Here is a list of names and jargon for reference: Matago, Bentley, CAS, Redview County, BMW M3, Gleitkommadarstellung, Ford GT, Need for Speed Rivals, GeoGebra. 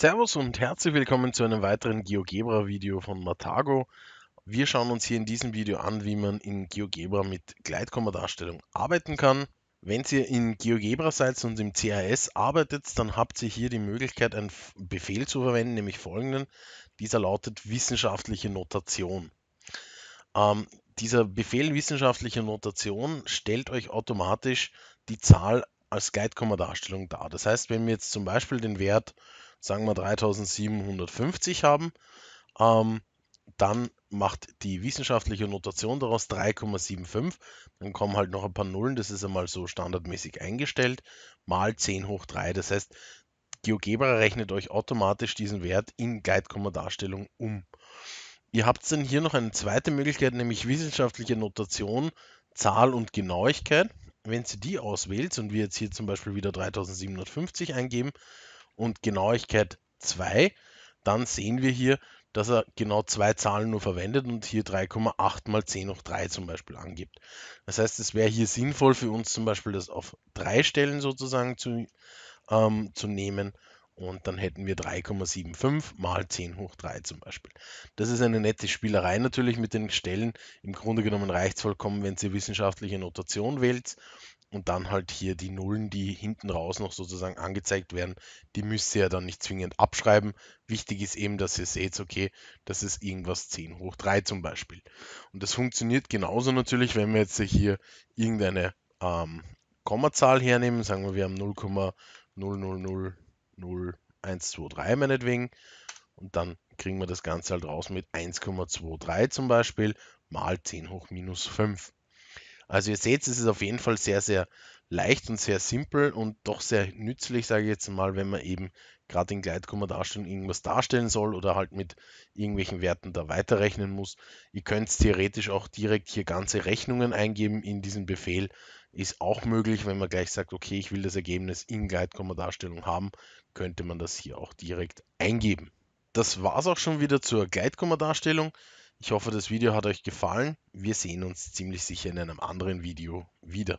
Servus und herzlich willkommen zu einem weiteren GeoGebra-Video von Matago. Wir schauen uns hier in diesem Video an, wie man in GeoGebra mit Gleitkommadarstellung arbeiten kann. Wenn ihr in GeoGebra seid und im CAS arbeitet, dann habt ihr hier die Möglichkeit, einen Befehl zu verwenden, nämlich folgenden. Dieser lautet wissenschaftliche Notation. Dieser Befehl wissenschaftliche Notation stellt euch automatisch die Zahl als Gleitkommadarstellung dar. Das heißt, wenn wir jetzt zum Beispiel den Wert, sagen wir 3750 haben, dann macht die wissenschaftliche Notation daraus 3,75, dann kommen halt noch ein paar Nullen, das ist einmal so standardmäßig eingestellt, mal 10 hoch 3, das heißt, GeoGebra rechnet euch automatisch diesen Wert in Gleitkommadarstellung um. Ihr habt dann hier noch eine zweite Möglichkeit, nämlich wissenschaftliche Notation, Zahl und Genauigkeit. Wenn ihr die auswählt und wir jetzt hier zum Beispiel wieder 3750 eingeben, und Genauigkeit 2, dann sehen wir hier, dass er genau zwei Zahlen nur verwendet und hier 3,8 mal 10 hoch 3 zum Beispiel angibt. Das heißt, es wäre hier sinnvoll für uns zum Beispiel das auf 3 Stellen sozusagen zu nehmen und dann hätten wir 3,75 mal 10 hoch 3 zum Beispiel. Das ist eine nette Spielerei natürlich mit den Stellen. Im Grunde genommen reicht es vollkommen, wenn ihr wissenschaftliche Notation wählt. Und dann halt hier die Nullen, die hinten raus noch sozusagen angezeigt werden, die müsst ihr ja dann nicht zwingend abschreiben. Wichtig ist eben, dass ihr seht, okay, das ist irgendwas 10 hoch 3 zum Beispiel. Und das funktioniert genauso natürlich, wenn wir jetzt hier irgendeine Kommazahl hernehmen. Sagen wir, wir haben 0,0000123 meinetwegen. Und dann kriegen wir das Ganze halt raus mit 1,23 zum Beispiel mal 10 hoch minus 5. Also ihr seht, es ist auf jeden Fall sehr, sehr leicht und sehr simpel und doch sehr nützlich, sage ich jetzt mal, wenn man eben gerade in Gleitkommadarstellung irgendwas darstellen soll oder halt mit irgendwelchen Werten da weiterrechnen muss. Ihr könnt theoretisch auch direkt hier ganze Rechnungen eingeben in diesen Befehl. Ist auch möglich, wenn man gleich sagt, okay, ich will das Ergebnis in Gleitkommadarstellung haben, könnte man das hier auch direkt eingeben. Das war es auch schon wieder zur Gleitkommadarstellung. Ich hoffe, das Video hat euch gefallen. Wir sehen uns ziemlich sicher in einem anderen Video wieder.